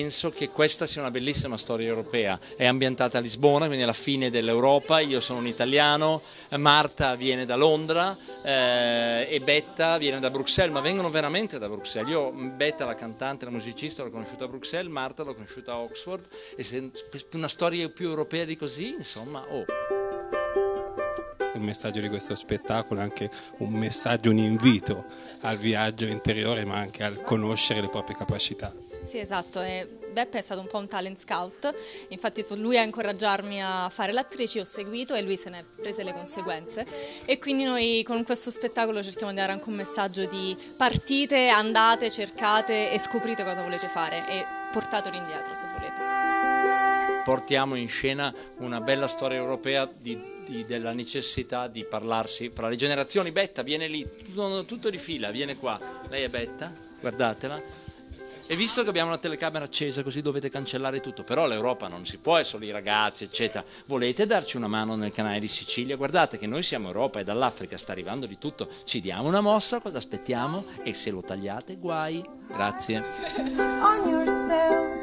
penso che questa sia una bellissima storia europea. È ambientata a Lisbona, quindi alla fine dell'Europa. Io sono un italiano, Marta viene da Londra e Betta viene da Bruxelles, ma vengono veramente da Bruxelles. Io Betta, la cantante, la musicista, l'ho conosciuta a Bruxelles, Marta l'ho conosciuta a Oxford, e se una storia più europea di così, insomma, Il messaggio di questo spettacolo è anche un messaggio, un invito al viaggio interiore, ma anche al conoscere le proprie capacità. Sì, esatto. Beppe è stato un po' un talent scout, infatti fu lui a incoraggiarmi a fare l'attrice, ho seguito e lui se ne è prese le conseguenze, e quindi noi con questo spettacolo cerchiamo di dare anche un messaggio di partite, andate, cercate e scoprite cosa volete fare e portatelo indietro se volete. Portiamo in scena una bella storia europea della necessità di parlarsi fra le generazioni. Betta viene lì, tutto di fila, viene qua, lei è Betta, guardatela. E visto che abbiamo una telecamera accesa, così dovete cancellare tutto, però l'Europa non si può, è solo i ragazzi, eccetera. Volete darci una mano nel canale di Sicilia? Guardate che noi siamo Europa e dall'Africa sta arrivando di tutto, ci diamo una mossa, cosa aspettiamo? E se lo tagliate, guai. Grazie.